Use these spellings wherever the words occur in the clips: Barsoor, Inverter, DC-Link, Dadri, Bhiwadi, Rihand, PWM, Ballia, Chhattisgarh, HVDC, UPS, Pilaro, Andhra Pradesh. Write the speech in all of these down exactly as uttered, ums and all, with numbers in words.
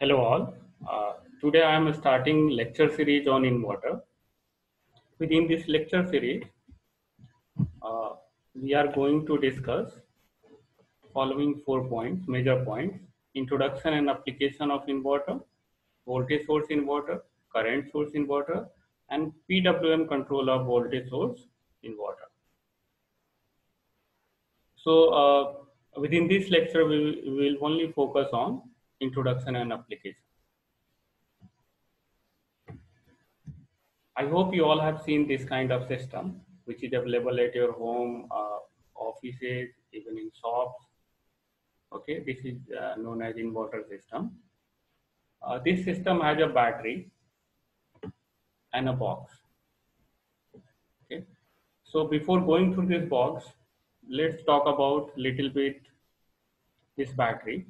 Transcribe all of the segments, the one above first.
Hello all. Uh, today I am starting lecture series on inverter. Within this lecture series, uh, we are going to discuss following four points, major points: introduction and application of inverter, voltage source inverter, current source inverter, and P W M control of voltage source inverter. So uh, within this lecture, we will only focus on introduction and application. I hope you all have seen this kind of system which is available at your home, uh, offices, even in shops. Okay, this is uh, known as inverter system. Uh, this system has a battery and a box. Okay, so before going through this box, let's talk about little bit this battery.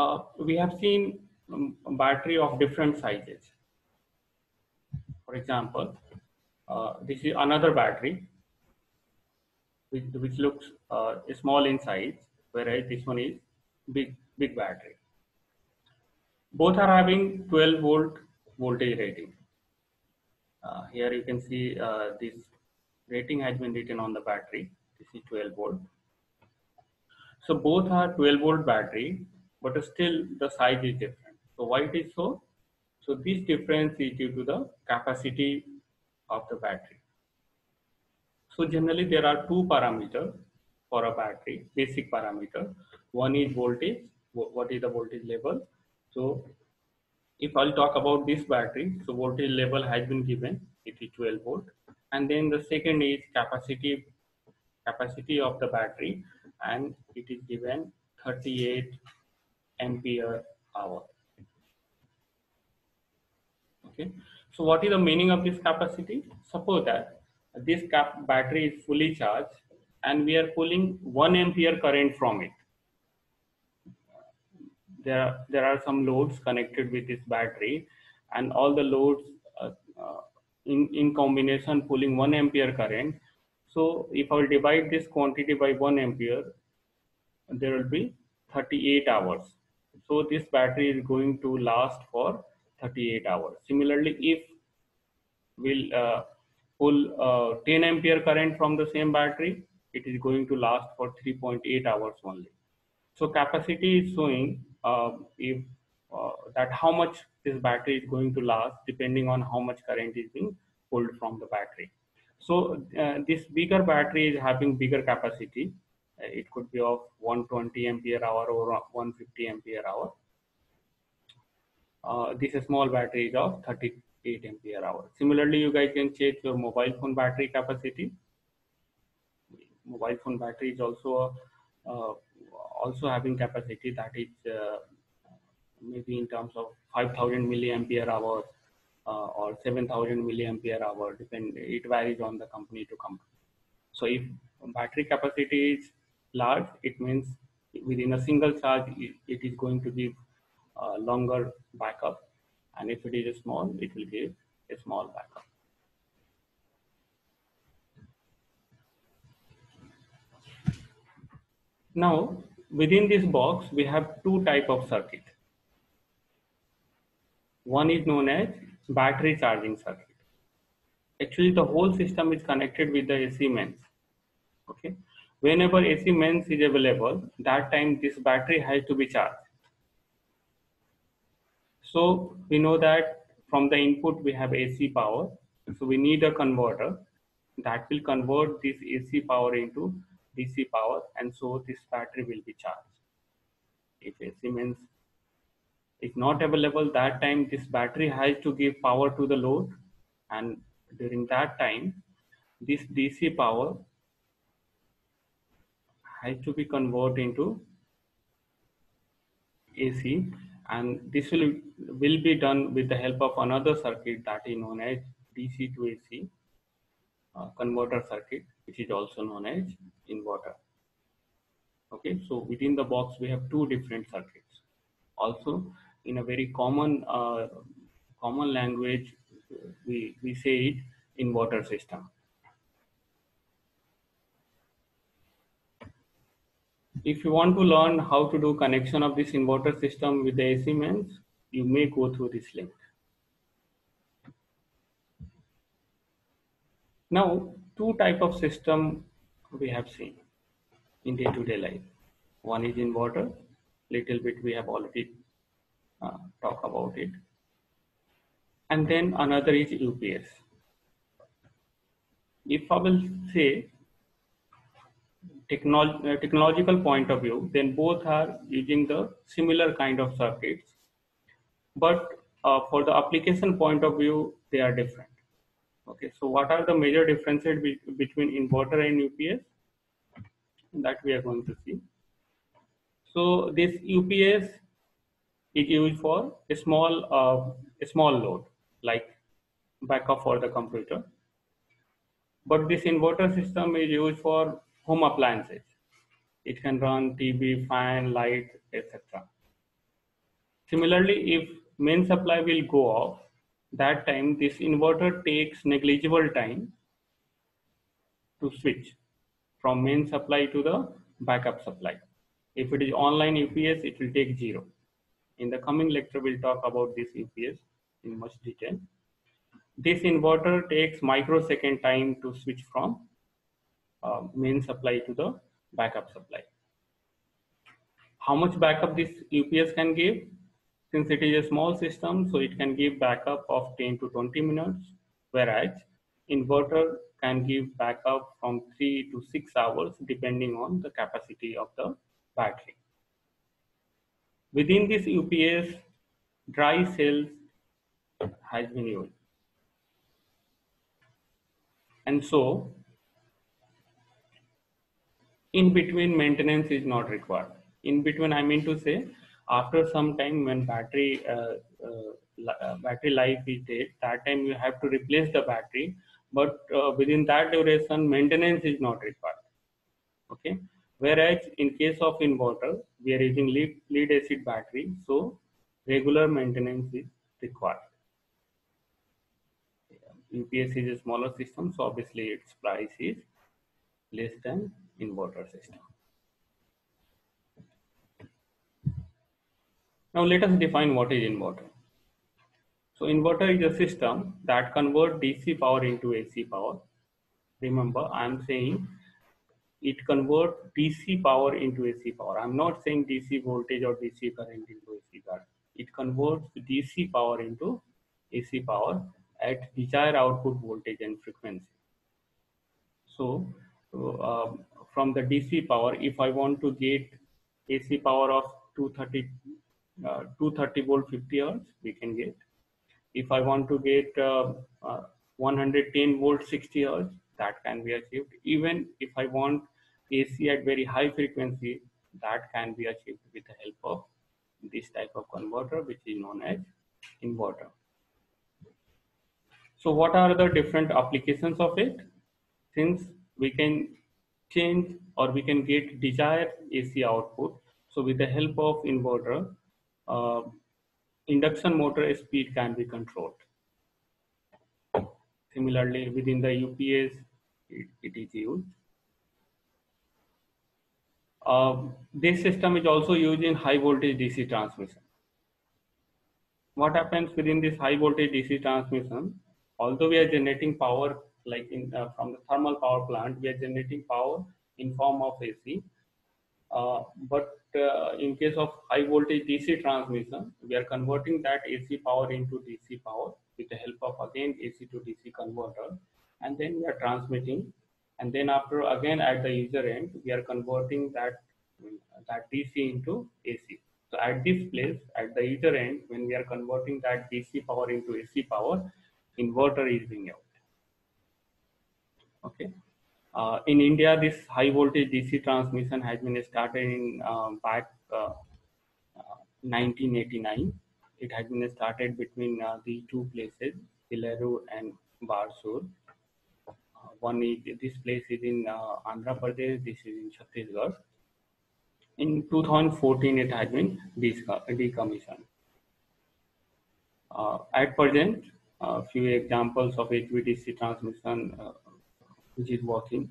Uh, we have seen um, battery of different sizes. For example, uh, this is another battery which, which looks uh, small in size, whereas this one is big big battery. Both are having twelve volt voltage rating. Uh, here you can see uh, this rating has been written on the battery. This is twelve volt. So both are twelve volt battery, but still the size is different. So why it is so? So this difference is due to the capacity of the battery. So generally there are two parameters for a battery, basic parameter. One is voltage. What is the voltage level? So if I'll talk about this battery, so voltage level has been given. It is twelve volt. And then the second is capacity, capacity of the battery, and it is given thirty-eight ampere hour. Okay, so what is the meaning of this capacity? Suppose that this cap battery is fully charged and we are pulling one ampere current from it. There, there are some loads connected with this battery, and all the loads uh, uh, in in combination pulling one ampere current. So if I will divide this quantity by one ampere, there will be thirty-eight hours. So this battery is going to last for thirty-eight hours. Similarly, if we'll uh, pull uh, ten ampere current from the same battery, it is going to last for three point eight hours only. So capacity is showing uh, if uh, that how much this battery is going to last depending on how much current is being pulled from the battery. So uh, this bigger battery is having bigger capacity. It could be of one hundred twenty ampere hour or one hundred fifty ampere hour. Uh, this is small battery is of thirty-eight ampere hour. Similarly, you guys can check your mobile phone battery capacity. Mobile phone battery is also uh, also having capacity that is uh, maybe in terms of five thousand milliampere hour uh, or seven thousand milliampere hour. Depend it varies on the company to company. So if battery capacity is large, it means within a single charge it, it is going to give uh, longer backup, and if it is small, it will give a small backup. Now within this box we have two type of circuit. One is known as battery charging circuit. Actually the whole system is connected with the A C mains. Okay, whenever A C mains is available, that time this battery has to be charged. So we know that from the input we have A C power, so we need a converter that will convert this A C power into D C power, and so this battery will be charged. If A C mains is not available, that time this battery has to give power to the load, and during that time this D C power has to be converted into A C, and this will will be done with the help of another circuit that is known as D C to A C uh, converter circuit, which is also known as inverter. Okay, so within the box we have two different circuits. Also, in a very common uh, common language, we we say it inverter system. If you want to learn how to do connection of this inverter system with the A C mains, you may go through this link. Now, two type of system we have seen in day-to-day life. One is inverter. Little bit we have already uh, talked about it, and then another is U P S. If I will say technology, technological point of view, then both are using the similar kind of circuits, but uh, for the application point of view, they are different. Okay, so what are the major differences be between inverter and U P S? That we are going to see. So this U P S is used for a small, uh, a small load like backup for the computer, but this inverter system is used for home appliances. It can run T V, fan, light, et cetera. Similarly, if main supply will go off, that time this inverter takes negligible time to switch from main supply to the backup supply. If it is online U P S, it will take zero. In the coming lecture, we'll talk about this U P S in much detail. This inverter takes microsecond time to switch from uh, main supply to the backup supply. How much backup this U P S can give? Since it is a small system, so it can give backup of ten to twenty minutes, whereas inverter can give backup from three to six hours, depending on the capacity of the battery. Within this U P S, dry cells has been used, and so in between maintenance is not required. In between, I mean to say, after some time when battery uh, uh, battery life is dead, that time you have to replace the battery. But uh, within that duration, maintenance is not required. Okay. Whereas in case of inverter, we are using lead, lead acid battery, so regular maintenance is required. U P S is a smaller system, so obviously its price is less than inverter system. Now let us define what is inverter. So inverter is a system that converts D C power into A C power. Remember, I am saying it converts D C power into A C power. I'm not saying D C voltage or D C current into A C current. It converts D C power into A C power at desired output voltage and frequency. So uh, from the D C power, if I want to get A C power of two hundred thirty volt fifty hertz, we can get. If I want to get uh, uh, one hundred ten volt sixty hertz, that can be achieved. Even if I want A C at very high frequency, that can be achieved with the help of this type of converter, which is known as inverter. So what are the different applications of it? Since we can change or we can get desired A C output, so with the help of inverter, uh, induction motor speed can be controlled. Similarly, within the U P S, it, it is used. Uh, this system is also used in high voltage D C transmission. What happens within this high voltage D C transmission? Although we are generating power, like in, uh, from the thermal power plant, we are generating power in form of A C. Uh, but uh, in case of high voltage D C transmission, we are converting that A C power into D C power with the help of again A C to D C converter, and then we are transmitting, and then after again at the user end we are converting that that D C into A C. So at this place, at the user end, when we are converting that D C power into A C power, inverter is being used. Okay. Uh, in India, this high voltage D C transmission has been started in uh, back uh, uh, nineteen eighty-nine. It has been started between uh, the two places, Pilaro and Barsoor. Uh, one is, this place is in uh, Andhra Pradesh, this is in Chhattisgarh. In two thousand fourteen, it has been decommissioned. Uh, at present, a uh, few examples of H V D C transmission uh, which is working.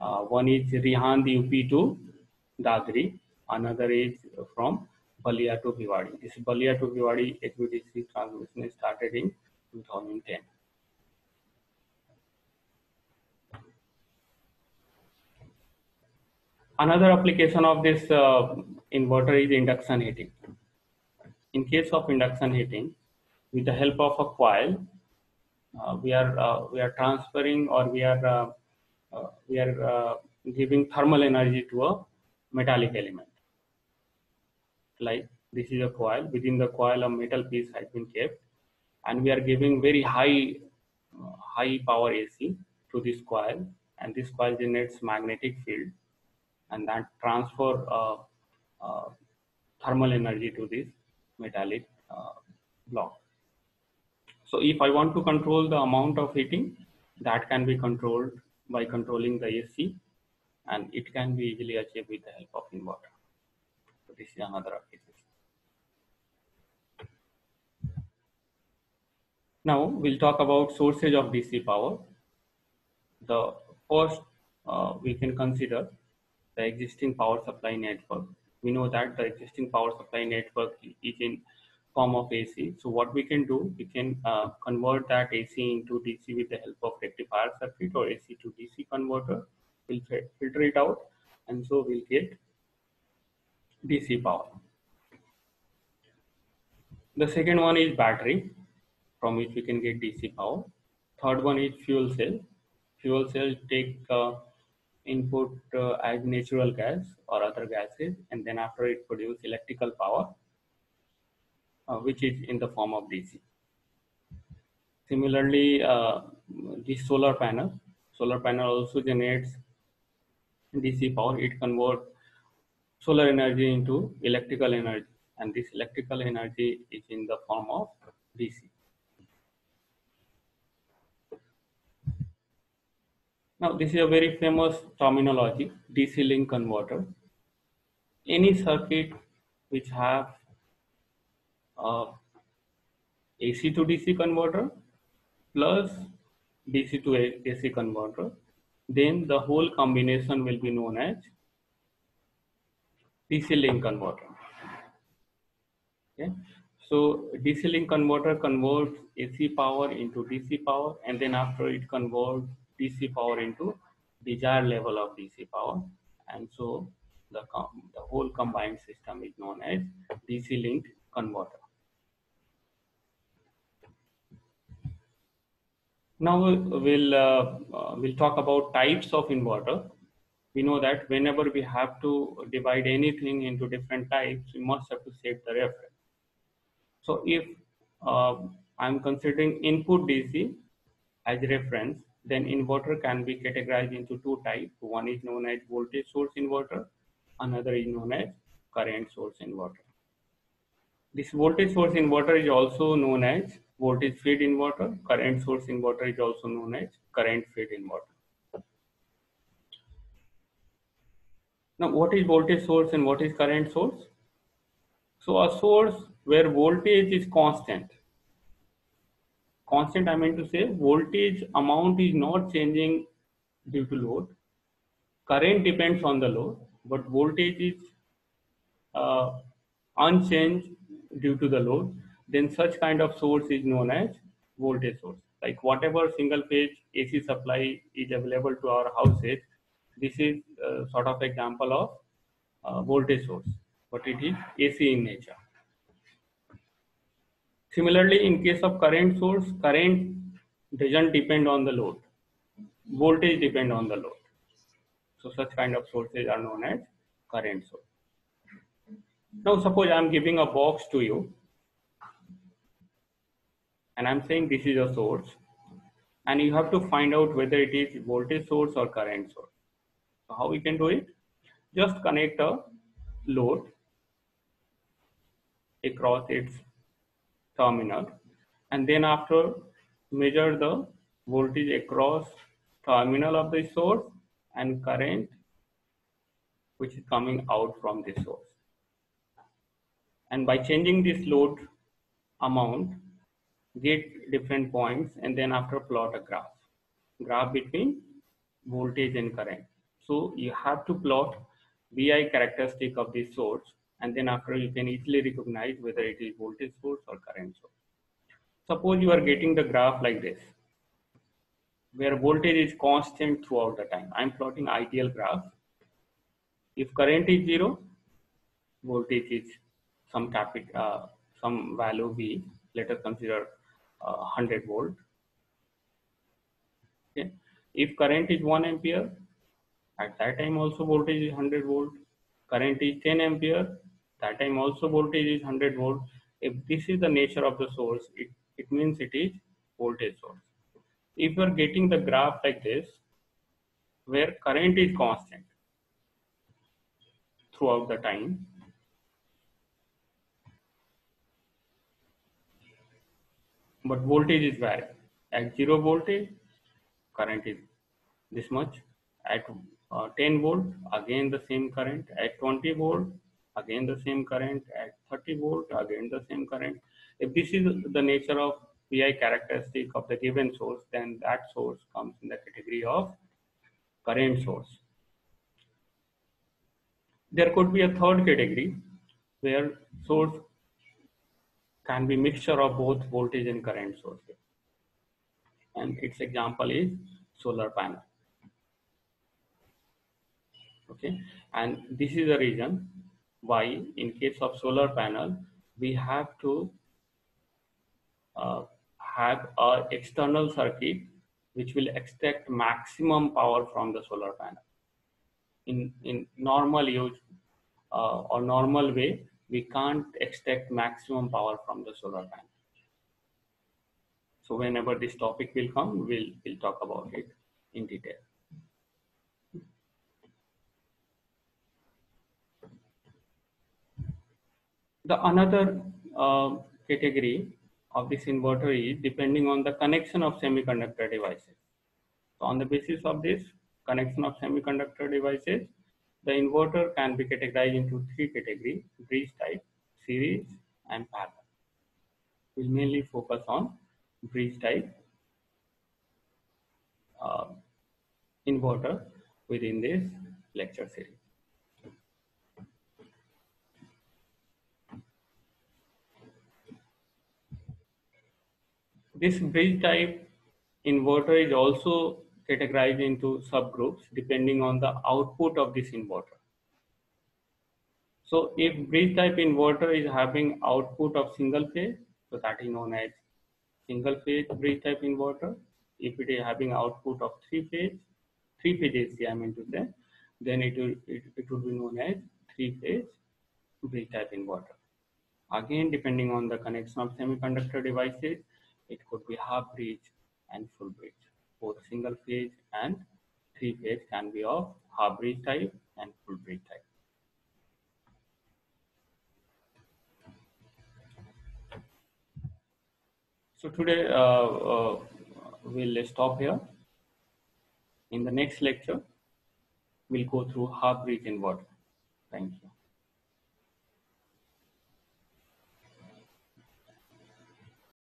Uh, one is Rihand U P two, Dadri. Another is from Ballia to Bhiwadi. This Ballia to Bhiwadi H V D C transmission started in two thousand ten. Another application of this uh, inverter is induction heating. In case of induction heating, with the help of a coil, uh, we are uh, we are transferring or we are uh, uh, we are uh, giving thermal energy to a metallic element. Like this is a coil. Within the coil, a metal piece has been kept, and we are giving very high uh, high power A C to this coil, and this coil generates magnetic field, and that transfer uh, uh, thermal energy to this metallic uh, block. So if I want to control the amount of heating, that can be controlled by controlling the A C, and it can be easily achieved with the help of inverter. So this is another application. Now we'll talk about sources of D C power. The first uh, we can consider the existing power supply network. We know that the existing power supply network is in form of A C. So what we can do, we can uh, convert that A C into D C with the help of rectifier circuit or A C to D C converter. We'll filter it out, and so we'll get D C power. The second one is battery, from which we can get D C power. Third one is fuel cell. Fuel cell take uh, input uh, as natural gas or other gases, and then after it produce electrical power, uh, which is in the form of D C. Similarly, uh, the solar panel. Solar panel also generates D C power. It converts solar energy into electrical energy, and this electrical energy is in the form of D C. Now this is a very famous terminology, D C link converter. Any circuit which have uh, A C to D C converter plus D C to A C converter, then the whole combination will be known as D C link converter. Okay, so D C link converter converts A C power into D C power, and then after it converts D C power into desired level of D C power, and so the the whole combined system is known as D C link converter. Now we'll uh, we'll talk about types of inverter. We know that whenever we have to divide anything into different types, we must have to set the reference. So if uh, I'm considering input D C as reference, then inverter can be categorized into two types. One is known as voltage source inverter, another is known as current source inverter. This voltage source inverter is also known as voltage feed inverter. Current source inverter is also known as current feed inverter. Now, what is voltage source and what is current source? So, a source where voltage is constant. Constant, I mean to say voltage amount is not changing due to load. Current depends on the load, but voltage is uh, unchanged due to the load. Then such kind of source is known as voltage source. Like whatever single phase A C supply is available to our houses, this is a sort of example of uh, voltage source, but it is A C in nature. Similarly, in case of current source, current doesn't depend on the load. Voltage depend on the load. So such kind of sources are known as current source. Now suppose I am giving a box to you, and I am saying this is a source, and you have to find out whether it is voltage source or current source. So how we can do it? Just connect a load across its terminal, and then after measure the voltage across terminal of the source and current which is coming out from this source. And by changing this load amount, get different points, and then after plot a graph. Graph between voltage and current. So you have to plot V I characteristic of the source, and then after you can easily recognize whether it is voltage source or current source. Suppose you are getting the graph like this, where voltage is constant throughout the time. I am plotting ideal graph. If current is zero, voltage is some capital, uh, some value V. Let us consider uh, one hundred volt. Okay. If current is one ampere, at that time also voltage is one hundred volt. Current is ten ampere, that time also voltage is one hundred volt. If this is the nature of the source, it, it means it is voltage source. If you are getting the graph like this, where current is constant throughout the time, but voltage is varying. At zero voltage, current is this much. At uh, ten volt, again the same current. At twenty volt, again the same current. At thirty volt, again the same current. If this is the nature of V I characteristic of the given source, then that source comes in the category of current source. There could be a third category where source can be mixture of both voltage and current sources, and its example is solar panel. Okay, and this is the reason why in case of solar panel we have to uh, have an external circuit which will extract maximum power from the solar panel. In, in normal use uh, or normal way, we can't extract maximum power from the solar panel. So whenever this topic will come, we'll, we'll talk about it in detail. The another uh, category of this inverter is depending on the connection of semiconductor devices. So on the basis of this connection of semiconductor devices, the inverter can be categorized into three categories: bridge type, series, and parallel. We'll mainly focus on bridge type uh, inverter within this lecture series. This bridge type inverter is also categorized into subgroups depending on the output of this inverter. So if bridge type inverter is having output of single phase, so that is known as single phase bridge type inverter. If it is having output of three phase, three phase A C, I mean to say, then it will it, it will be known as three phase bridge type inverter. Again, depending on the connection of semiconductor devices, it could be half bridge and full bridge. Both single phase and three phase can be of half bridge type and full bridge type. So today uh, uh, we'll stop here. In the next lecture, we'll go through half bridge inverter. Thank you.